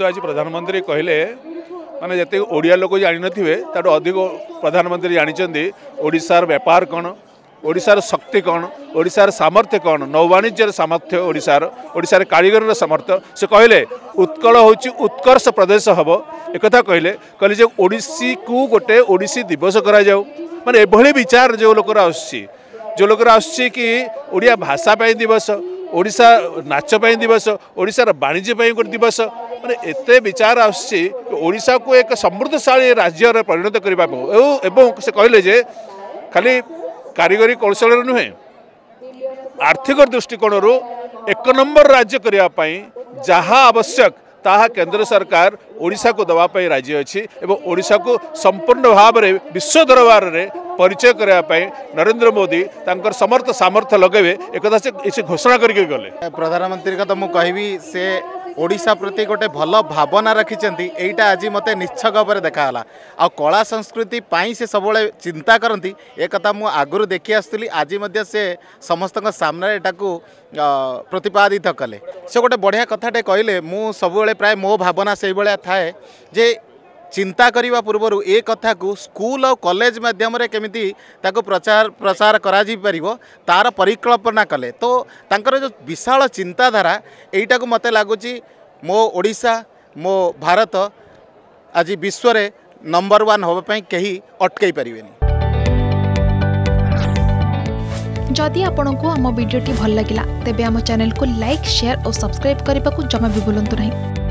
आज प्रधानमंत्री कहले माने जते ओडिया लोक जानि नथिबे ताडो अधिक प्रधानमंत्री जानिचंदी ओडिसार व्यापार कोन, ओडिसार शक्ति कोन, ओडिसार सामर्थ्य कोन, नौवाणिज्यर सामर्थ्य ओडिसार ओडिसार कारीगर सामर्थ्य से कहले उत्कल होची उत्कर्ष प्रदेश हबो। एकथा कहले कहले जे ओडिसी को गोटे ओडिसी दिवस करा जाऊ माने एभली विचार जो लोकर आसी कि ओडिया भाषा पय दिवस, ओडिसा नाच पय दिवस, ओडिसार वाणिज्य पय गोटे दिवस माने एते विचार आसी ओडिसा को एक समृद्धशाली राज्य रे परिणत करबा को। एवं से कहले जे खाली कारीगरी कौशल नुहे आर्थिक दृष्टिकोण रो एक नंबर राज्य करबा पई जहा आवश्यक ताहा केंद्र सरकार ओडिसा को दवा पई राज्य अछि एवं ओडिसा को संपूर्ण भाव रे विश्व दरबार रे परिचय करबा पई नरेंद्र मोदी तांकर समर्थ सामर्थ्य लगेबे एकदा से घोषणा करके गले। प्रधानमंत्री का तो मु कहबी से ओडिशा प्रति गोटे भल भावना रखिचंती एटा आज मत निश्चक भाव देखाला आ कला संस्कृति पाई से सब चिंता करती ए कथा मु आगुरु देखि आसुली आज मध्य से समस्त सामने एटाकू प्रतिपादित कले से गोटे बढ़िया कथाटे कहले मु सब प्राय मो भावना से भाया थाए जे चिंता करने पूर्वर ए कथा को स्कूल और कॉलेज माध्यम केमिति प्रचार प्रसार करा तार परिकल्पना कले तो तांकर जो विशाल चिंताधारा एटा को मते लागुची मो ओडिशा मो भारत आज विश्व रे नंबर 1 होबा पई केही अटकई परिवेनी। जदि आपण को हम वीडियो टी भल लागिला तेबे हम चैनल को लाइक शेयर और सब्सक्राइब करने को जमा भी भूलंतु नहीं।